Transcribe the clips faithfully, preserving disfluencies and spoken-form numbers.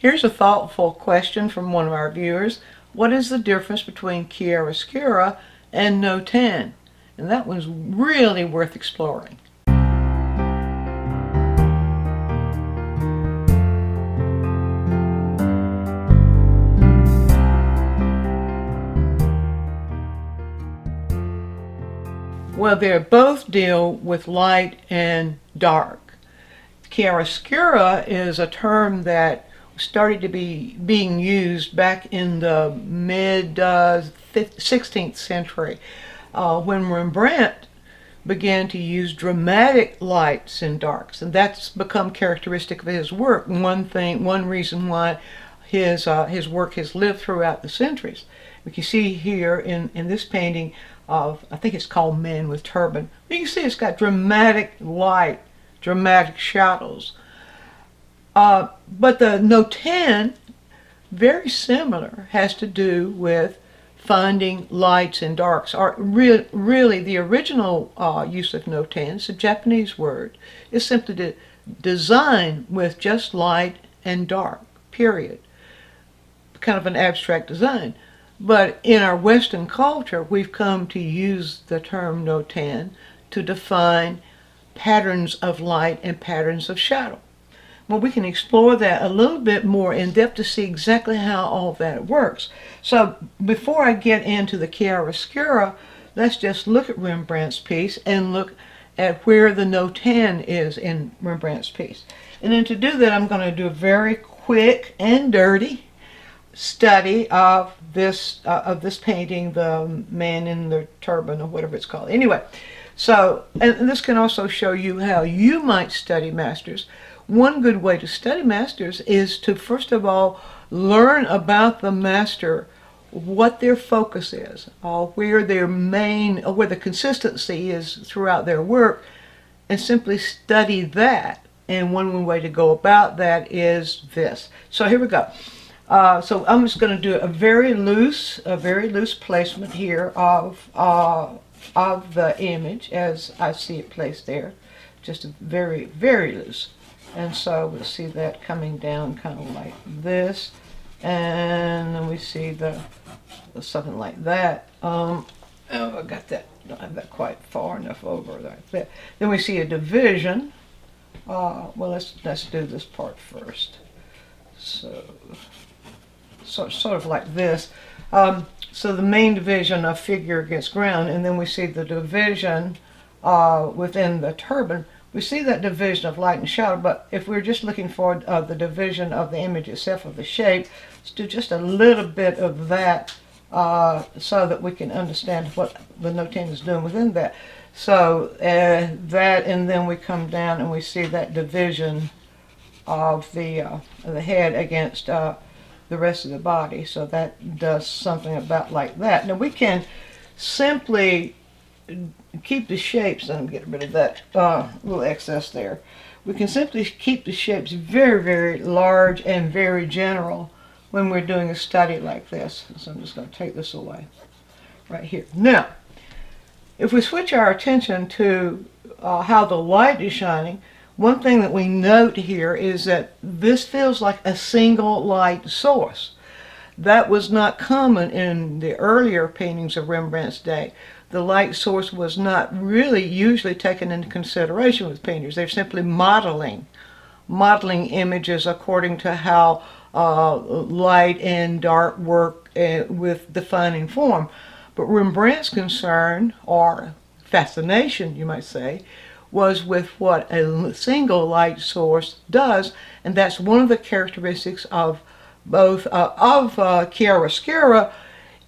Here's a thoughtful question from one of our viewers. What is the difference between chiaroscuro and Notan? And that one's really worth exploring. Well, they both deal with light and dark. Chiaroscuro is a term that started to be being used back in the mid uh, sixteenth century uh, when Rembrandt began to use dramatic lights and darks, and that's become characteristic of his work. One thing, one reason why his uh, his work has lived throughout the centuries. We can see here in in this painting of, I think it's called Man with Turban. You can see it's got dramatic light, dramatic shadows. Uh, but the Notan, very similar, has to do with finding lights and darks. Or re really, the original uh, use of Notan, it's a Japanese word, is simply to design with just light and dark, period. Kind of an abstract design. But in our Western culture, we've come to use the term Notan to define patterns of light and patterns of shadow. Well, we can explore that a little bit more in depth to see exactly how all that works. So before I get into the chiaroscuro, let's just look at Rembrandt's piece and look at where the Notan is in Rembrandt's piece. And then to do that, I'm going to do a very quick and dirty study of this uh, of this painting, the Man in the Turban, or whatever it's called. Anyway, so and this can also show you how you might study masters. One good way to study masters is to, first of all, learn about the master, what their focus is, uh, where their main, uh, where the consistency is throughout their work, and simply study that. And one way to go about that is this. So here we go. Uh, so I'm just going to do a very loose, a very loose placement here of uh, of the image as I see it placed there, just very, very loose. And so we'll see that coming down kind of like this, and then we see the something like that. Um, oh, I got that. Don't have that quite far enough over like that. Then we see a division. Uh, well, let's let's do this part first. So, so sort of like this. Um, so the main division of figure against ground, and then we see the division uh, within the turban. We see that division of light and shadow, but if we're just looking for uh, the division of the image itself, of the shape, let's do just a little bit of that uh, so that we can understand what the Notan is doing within that. So uh, that, and then we come down and we see that division of the, uh, of the head against uh, the rest of the body. So that does something about like that. Now we can simply keep the shapes, and I'm getting rid of that uh, little excess there. We can simply keep the shapes very, very large and very general when we're doing a study like this. So I'm just going to take this away right here. Now, if we switch our attention to uh, how the light is shining, one thing that we note here is that this feels like a single light source. That was not common in the earlier paintings of Rembrandt's day. The light source was not really usually taken into consideration with painters. They're simply modeling, modeling images according to how uh, light and dark work uh, with defining form. But Rembrandt's concern, or fascination, you might say, was with what a single light source does, and that's one of the characteristics of both uh, of uh, chiaroscuro.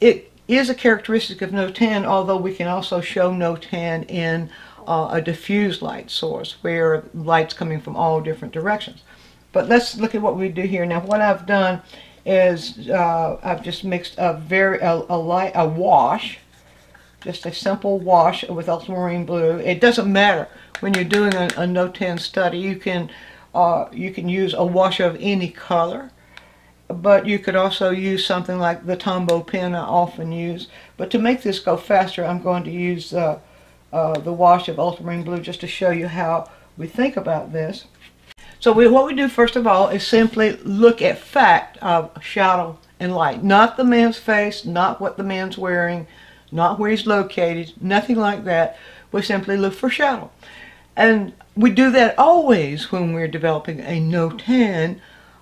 It is a characteristic of Notan, although we can also show Notan in uh, a diffused light source where light's coming from all different directions. But let's look at what we do here. Now what I've done is uh, I've just mixed a very a, a light a wash, just a simple wash with ultramarine blue. It doesn't matter when you're doing a, a Notan study. You can uh, you can use a wash of any color. But you could also use something like the Tombow pen I often use. But to make this go faster, I'm going to use uh, uh, the wash of ultramarine blue just to show you how we think about this. So we, what we do first of all is simply look at fact of shadow and light. Not the man's face, not what the man's wearing, not where he's located, nothing like that. We simply look for shadow. And we do that always when we're developing a Notan,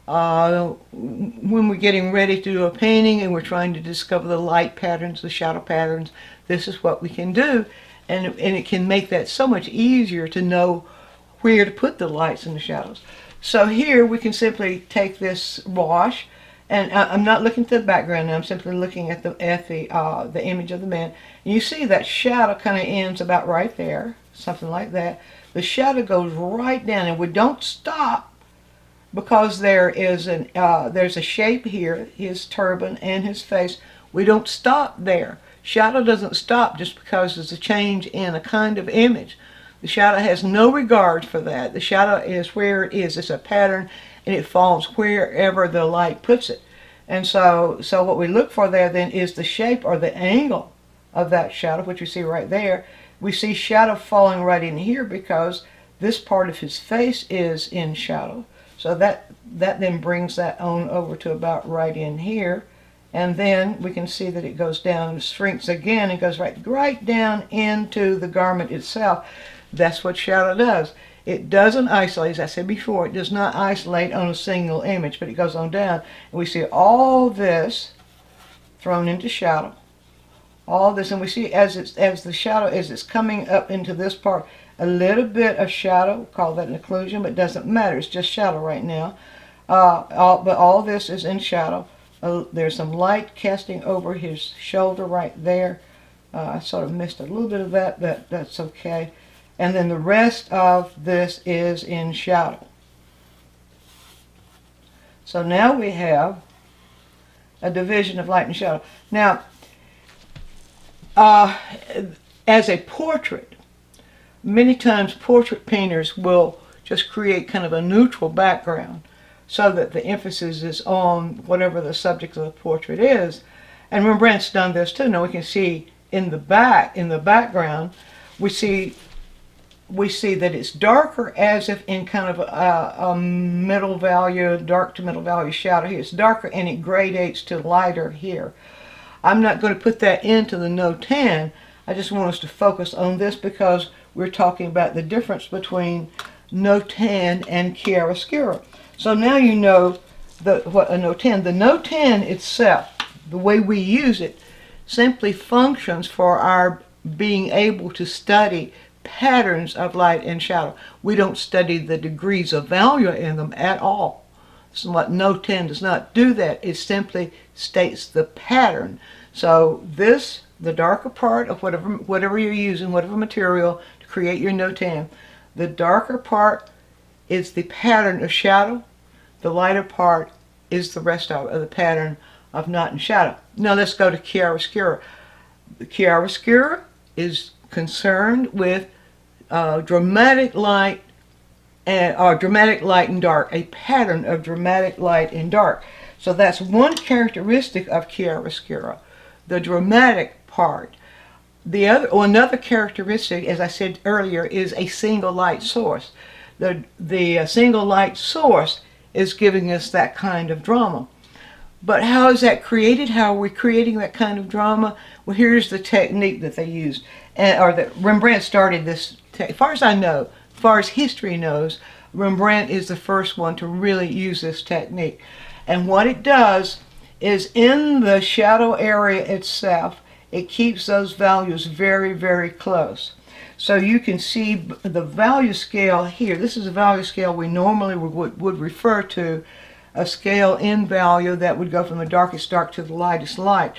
uh, when we're getting ready to do a painting and we're trying to discover the light patterns, the shadow patterns. This is what we can do, and, and it can make that so much easier to know where to put the lights and the shadows. So here we can simply take this wash, and I, I'm not looking to the background now, I'm simply looking at the, at the, uh, the image of the man. And you see that shadow kind of ends about right there, something like that. The shadow goes right down, and we don't stop because there is an uh, there's a shape here, his turban and his face. We don't stop there. Shadow doesn't stop just because there's a change in a kind of image. The shadow has no regard for that. The shadow is where it is. It's a pattern, and it falls wherever the light puts it. And so, so what we look for there then is the shape or the angle of that shadow, which you see right there. We see shadow falling right in here because this part of his face is in shadow. So that, that then brings that on over to about right in here. And then we can see that it goes down and shrinks again. It goes right, right down into the garment itself. That's what shadow does. It doesn't isolate, as I said before, it does not isolate on a single image, but it goes on down. And we see all this thrown into shadow. All this, and we see as it's, as the shadow, as it's coming up into this part, a little bit of shadow, we'll call that an occlusion, but it doesn't matter, it's just shadow right now. Uh, all, but all this is in shadow. Uh, there's some light casting over his shoulder right there. Uh, I sort of missed a little bit of that, but that's okay. And then the rest of this is in shadow. So now we have a division of light and shadow. Now, uh, as a portrait, many times portrait painters will just create kind of a neutral background so that the emphasis is on whatever the subject of the portrait is. And Rembrandt's done this too. Now we can see in the back, in the background, we see we see that it's darker, as if in kind of a, a middle value, dark to middle value shadow here. It's darker and it gradates to lighter here. I'm not going to put that into the Notan. I just want us to focus on this because we're talking about the difference between Notan and chiaroscuro. So now you know the, what a Notan. The Notan itself, the way we use it, simply functions for our being able to study patterns of light and shadow. We don't study the degrees of value in them at all. So what Notan does not do that. It simply states the pattern. So this, the darker part of whatever whatever you're using, whatever material to create your Notan, the darker part is the pattern of shadow. The lighter part is the rest of, of the pattern of not in shadow. Now let's go to chiaroscuro. The chiaroscuro is concerned with uh, dramatic light and or dramatic light and dark, a pattern of dramatic light and dark. So that's one characteristic of chiaroscuro, the dramatic part. The other, or another characteristic, as I said earlier, is a single light source. The the single light source is giving us that kind of drama. But how is that created? How are we creating that kind of drama? Well, here's the technique that they used, and, or that Rembrandt started this, as far as I know, as far as history knows, Rembrandt is the first one to really use this technique. And what it does is in the shadow area itself, it keeps those values very, very close. So you can see the value scale here. This is a value scale we normally would, would refer to, a scale in value that would go from the darkest dark to the lightest light.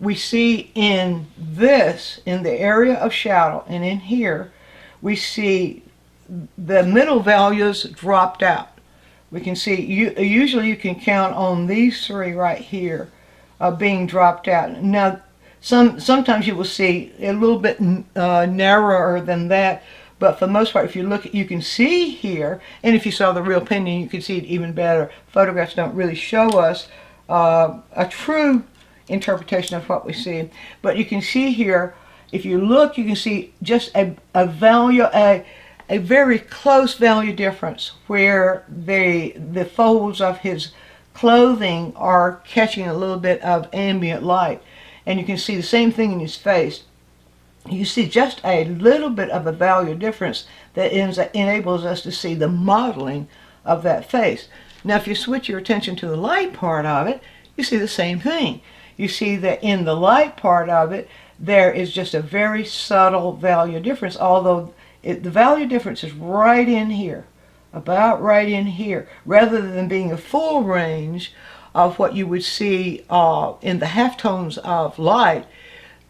We see in this, in the area of shadow, and in here, we see the middle values dropped out. We can see, you, usually you can count on these three right here uh, being dropped out. Now, some sometimes you will see a little bit uh, narrower than that, but for the most part, if you look, you can see here, and if you saw the real painting, you can see it even better. Photographs don't really show us uh, a true interpretation of what we see. But you can see here, if you look, you can see just a, a value, a, a very close value difference where the, the folds of his clothing are catching a little bit of ambient light. And you can see the same thing in his face. You see just a little bit of a value difference that enables us to see the modeling of that face. Now if you switch your attention to the light part of it, you see the same thing. You see that in the light part of it, there is just a very subtle value difference, although it, the value difference is right in here, about right in here, rather than being a full range of what you would see uh, in the halftones of light.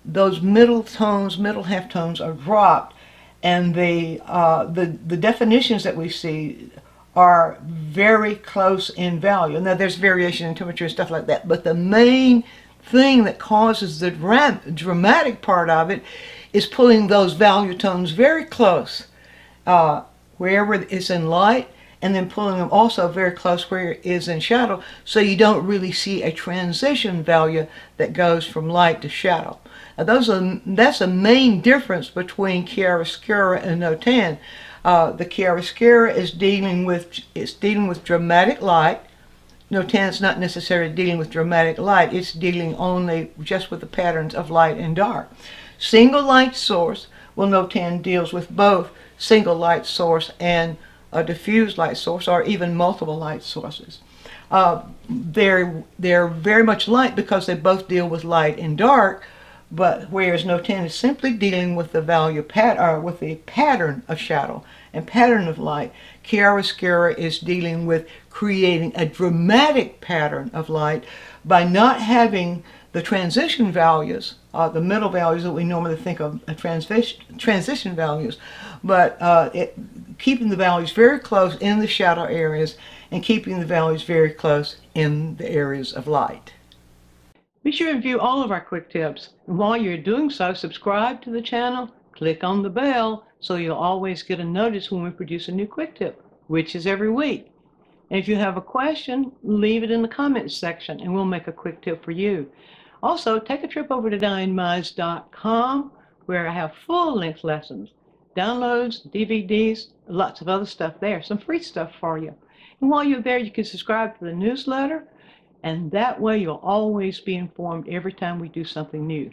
Those middle tones, middle halftones are dropped, and the, uh, the, the definitions that we see are very close in value. Now there's variation in temperature and stuff like that, but the main thing that causes the dram dramatic part of it is pulling those value tones very close uh, wherever it's in light, and then pulling them also very close where it is in shadow, so you don't really see a transition value that goes from light to shadow. Now those are, that's the main difference between chiaroscuro and notan. Uh, the chiaroscuro is dealing with it's dealing with dramatic light. Notan is not necessarily dealing with dramatic light. It's dealing only just with the patterns of light and dark. Single light source. Well, Notan deals with both single light source and a diffused light source, or even multiple light sources. Uh, they're, they're very much light because they both deal with light and dark, but whereas Notan is simply dealing with the value pat or with the pattern of shadow and pattern of light, chiaroscuro is dealing with creating a dramatic pattern of light by not having the transition values, uh, the middle values that we normally think of as transition transition values, but uh, it, keeping the values very close in the shadow areas and keeping the values very close in the areas of light. Be sure to view all of our quick tips. While you're doing so, subscribe to the channel, click on the bell, so you'll always get a notice when we produce a new quick tip, which is every week. And if you have a question, leave it in the comments section, and we'll make a quick tip for you. Also, take a trip over to diannemize dot com, where I have full-length lessons, downloads, D V Ds, lots of other stuff there, some free stuff for you. And while you're there, you can subscribe to the newsletter, and that way you'll always be informed every time we do something new.